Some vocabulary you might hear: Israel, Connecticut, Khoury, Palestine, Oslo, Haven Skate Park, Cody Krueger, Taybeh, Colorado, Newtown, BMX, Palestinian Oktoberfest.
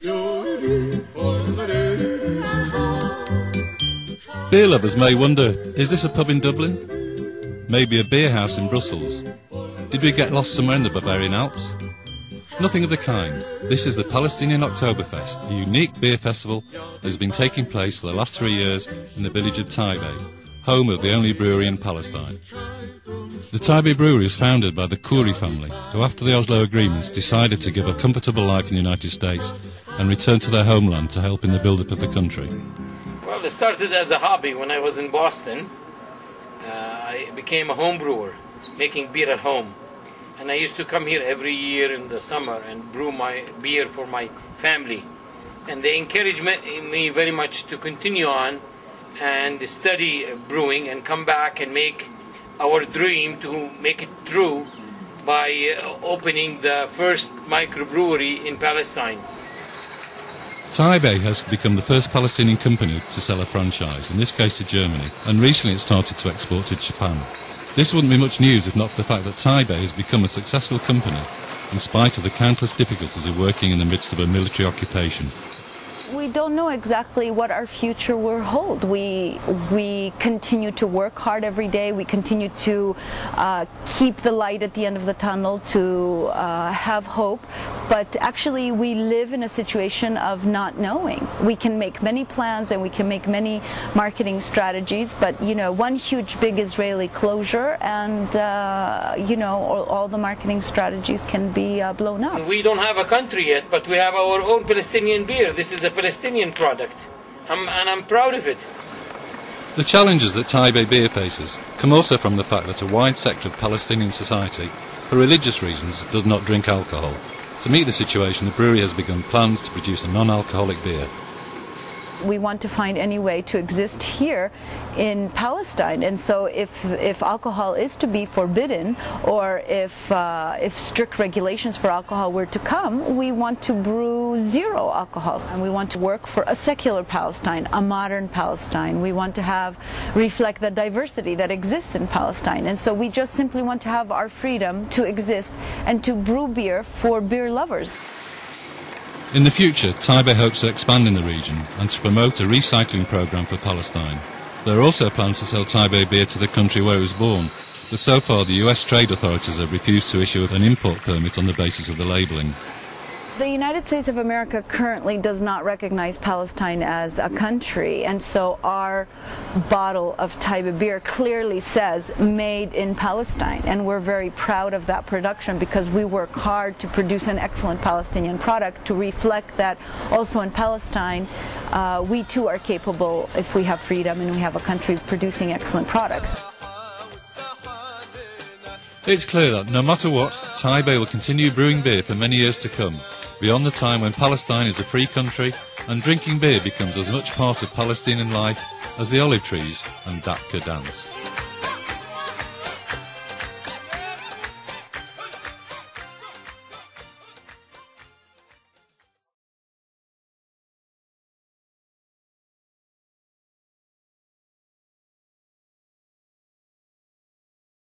Beer lovers may wonder, is this a pub in Dublin? Maybe a beer house in Brussels? Did we get lost somewhere in the Bavarian Alps? Nothing of the kind. This is the Palestinian Oktoberfest, a unique beer festival that has been taking place for the last 3 years in the village of Taybeh, home of the only brewery in Palestine. The Taybeh brewery was founded by the Khoury family, who after the Oslo agreements decided to give a comfortable life in the United States and return to their homeland to help in the build-up of the country. Well, it started as a hobby when I was in Boston. I became a home brewer, making beer at home. And I used to come here every year in the summer and brew my beer for my family. And they encouraged me very much to continue on and study brewing and come back and make our dream to make it true by opening the first microbrewery in Palestine. Taybeh has become the first Palestinian company to sell a franchise, in this case to Germany, and recently it started to export to Japan. This wouldn't be much news if not for the fact that Taybeh has become a successful company in spite of the countless difficulties of working in the midst of a military occupation. We don't know exactly what our future will hold. We continue to work hard every day. We continue to keep the light at the end of the tunnel, to have hope. But actually we live in a situation of not knowing. We can make many plans and we can make many marketing strategies, but you know, one huge big Israeli closure and you know, all the marketing strategies can be blown up. We don't have a country yet, but we have our own Palestinian beer. This is a Palestinian product, and I'm proud of it. The challenges that Taybeh beer faces come also from the fact that a wide sector of Palestinian society, for religious reasons, does not drink alcohol. To meet the situation, the brewery has begun plans to produce a non-alcoholic beer. We want to find any way to exist here in Palestine, and so if alcohol is to be forbidden, or if strict regulations for alcohol were to come, we want to brew zero alcohol, and we want to work for a secular Palestine, a modern Palestine. We want to reflect the diversity that exists in Palestine, and so we just simply want to have our freedom to exist and to brew beer for beer lovers. In the future, Taybeh hopes to expand in the region and to promote a recycling program for Palestine. There are also plans to sell Taybeh beer to the country where it was born, but so far the US trade authorities have refused to issue an import permit on the basis of the labelling. The United States of America currently does not recognize Palestine as a country, and so our bottle of Taybeh beer clearly says made in Palestine, and we're very proud of that production because we work hard to produce an excellent Palestinian product to reflect that also in Palestine we too are capable, if we have freedom and we have a country, producing excellent products. It's clear that no matter what, Taybeh will continue brewing beer for many years to come, beyond the time when Palestine is a free country and drinking beer becomes as much part of Palestinian life as the olive trees and Datka dance.